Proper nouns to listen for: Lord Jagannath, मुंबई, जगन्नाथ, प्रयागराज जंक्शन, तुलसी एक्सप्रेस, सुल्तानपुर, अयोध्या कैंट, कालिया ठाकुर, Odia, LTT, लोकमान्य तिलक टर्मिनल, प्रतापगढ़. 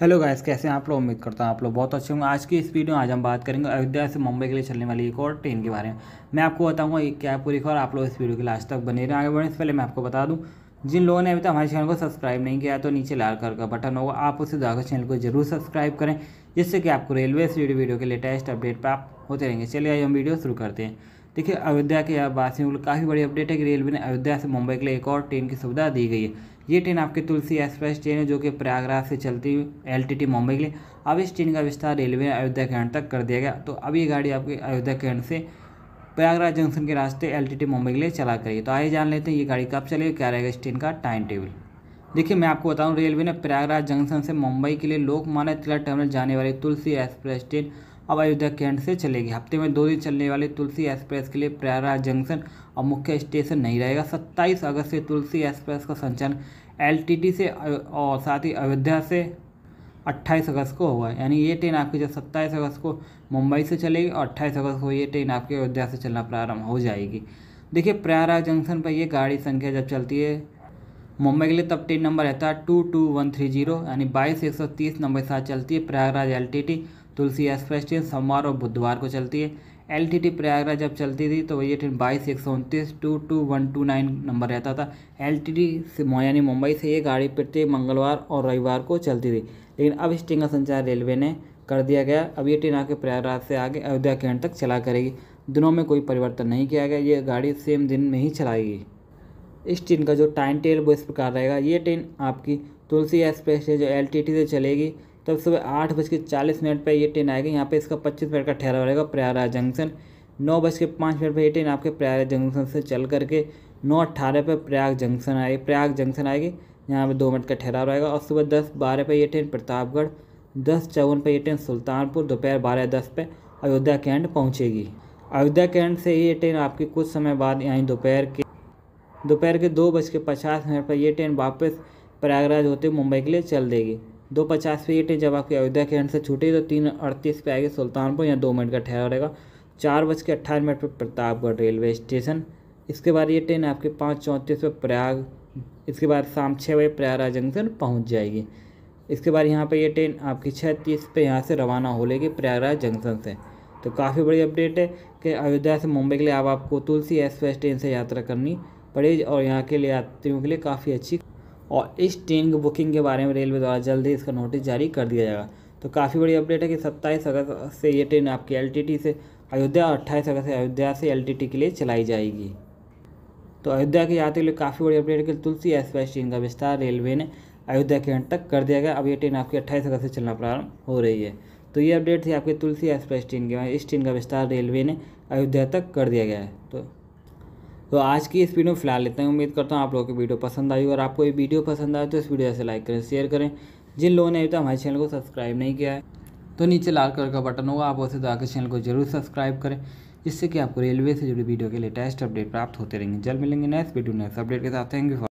Hello guys, कैसे हैं आप लोग। उम्मीद करता हूँ आप लोग बहुत अच्छे होंगे। आज की इस वीडियो में आज हम बात करेंगे अयोध्या से मुंबई के लिए चलने वाली एक और ट्रेन के बारे में। मैं आपको बताऊंगा ये क्या पूरी खबर। आप लोग इस वीडियो के लास्ट तक बने रहें। आगे बढ़ने से पहले मैं आपको बता दूं, जिन लोगों ने अभी तक हमारे चैनल को सब्सक्राइब नहीं किया तो नीचे लाल कलर का बटन होगा, आप उसे दबाकर चैनल को जरूर सब्सक्राइब करें, जिससे कि आपको रेलवे से जुड़ी वीडियो के लेटेस्ट अपडेट प्राप्त होते रहेंगे। चलिए आज हम वीडियो शुरू करते हैं। देखिए, अयोध्या के वासियों के लिए काफ़ी बड़ी अपडेट है कि रेलवे ने अयोध्या से मुंबई के लिए एक और ट्रेन की सुविधा दी गई है। ये ट्रेन आपकी तुलसी एक्सप्रेस ट्रेन है, जो कि प्रयागराज से चलती LTT मुंबई के लिए। अब इस ट्रेन का विस्तार रेलवे ने अयोध्या कैंट तक कर दिया गया। तो अब ये गाड़ी आपकी अयोध्या कैंट से प्रयागराज जंक्शन के रास्ते LTT मुंबई के लिए चला करेगी। तो आइए जान लेते हैं ये गाड़ी कब चलेगी, क्या रहेगा इस ट्रेन का टाइम टेबल। देखिए, मैं आपको बताऊँ, रेलवे ने प्रयागराज जंक्शन से मुंबई के लिए लोकमान्य तिलक टर्मिनल जाने वाली तुलसी एक्सप्रेस ट्रेन अब अयोध्या कैंट से चलेगी। हफ्ते में 2 दिन चलने वाली तुलसी एक्सप्रेस के लिए प्रयागराज जंक्शन अब मुख्य स्टेशन नहीं रहेगा। 27 अगस्त से तुलसी एक्सप्रेस का संचालन LTT से और साथ ही अयोध्या से 28 अगस्त को होगा। यानी ये ट्रेन आपकी जो 27 अगस्त को मुंबई से चलेगी और 28 अगस्त को ये ट्रेन आपके अयोध्या से चलना प्रारंभ हो जाएगी। देखिए, प्रयागराज जंक्शन पर यह गाड़ी संख्या जब चलती है मुंबई के लिए, तब ट्रेन नंबर रहता है 22130, यानी 22 130 नंबर के साथ चलती है। Prayagraj LTT तुलसी एक्सप्रेस train सोमवार और बुधवार को चलती है। LTT प्रयागराज जब चलती थी तो ये ट्रेन 22 129 22129 नंबर रहता था। LTT से यानी मुंबई से ये गाड़ी प्रत्येक मंगलवार और रविवार को चलती थी, लेकिन अब इस ट्रेन का संचार रेलवे ने कर दिया गया। अब ये ट्रेन आके प्रयागराज से आगे अयोध्या कैंट तक चला करेगी। दिनों में कोई परिवर्तन नहीं किया गया, ये गाड़ी सेम दिन में ही चलाएगी। इस ट्रेन का जो टाइम टेबल वो इस प्रकार रहेगा। ये ट्रेन आपकी तुलसी एक्सप्रेस जो LTT से चलेगी, तब सुबह 8:40 पर ये ट्रेन आएगी। यहाँ पे इसका 25 मिनट का ठहराव रहेगा प्रयागराज जंक्शन। 9:05 पर ये ट्रेन आपके प्रयागराज जंक्शन से चल करके 9:18 पर प्रयाग जंक्शन आएगी। यहाँ पे 2 मिनट का ठहराव रहेगा। और सुबह 10:12 पर ये ट्रेन प्रतापगढ़, 10:54 पर ये ट्रेन सुल्तानपुर, दोपहर 12:10 पर अयोध्या कैंट पहुँचेगी। अयोध्या कैंट से ये ट्रेन आपकी कुछ समय बाद यानी दोपहर के 2:50 पर ये ट्रेन वापस प्रयागराज होते मुंबई के लिए चल देगी। 2:50 पर ये ट्रेन जब आपकी अयोध्या कैंट से छूटी तो 3:38 पर आएगी सुल्तानपुर, यहाँ 2 मिनट का ठहराव रहेगा। 4:18 पर प्रतापगढ़ रेलवे स्टेशन। इसके बाद ये ट्रेन आपके 5:34 पर प्रयाग, इसके बाद शाम 6 बजे प्रयागराज जंक्शन पहुँच जाएगी। इसके बाद यहाँ पर ये ट्रेन आपकी 6:30 पर यहाँ से रवाना हो लेगी प्रयागराज जंक्शन से। तो काफ़ी बड़ी अपडेट है कि अयोध्या से मुंबई के लिए अब आपको तुलसी एक्सप्रेस ट्रेन से यात्रा करनी पड़ेगी और यहाँ के लिए यात्रियों के लिए काफ़ी अच्छी। और इस ट्रेन की बुकिंग के बारे में रेलवे द्वारा जल्द ही इसका नोटिस जारी कर दिया जाएगा। तो काफ़ी बड़ी अपडेट है कि 27 अगस्त से ये ट्रेन आपकी LTT से अयोध्या और 28 अगस्त से अयोध्या से LTT के लिए चलाई जाएगी। तो अयोध्या के यात्रियों के लिए काफ़ी बड़ी अपडेट है कि तुलसी एक्सप्रेस ट्रेन का विस्तार रेलवे ने अयोध्या कैंट तक कर दिया गया। अब ये ट्रेन आपकी 28 अगस्त से चलना प्रारंभ हो रही है। तो ये अपडेट थी आपकी तुलसी एक्सप्रेस ट्रेन के बारे में। इस ट्रेन का विस्तार रेलवे ने अयोध्या तक कर दिया गया है। तो आज की इस वीडियो में फिलहाल लेते हैं। उम्मीद करता हूँ आप लोगों की वीडियो पसंद आई। और आपको ये वीडियो पसंद आए तो इस वीडियो से लाइक करें, शेयर करें। जिन लोगों ने अभी तक हमारे चैनल को सब्सक्राइब नहीं किया है तो नीचे लाल कलर का बटन होगा, आप उसे दबाकर चैनल को जरूर सब्सक्राइब करें, जिससे कि आपको रेलवे से जुड़ी वीडियो के लेटेस्ट अपडेट प्राप्त होते रहेंगे। जल्द मिलेंगे नेक्स्ट वीडियो नेक्स्ट अपडेट के साथ। Thank you.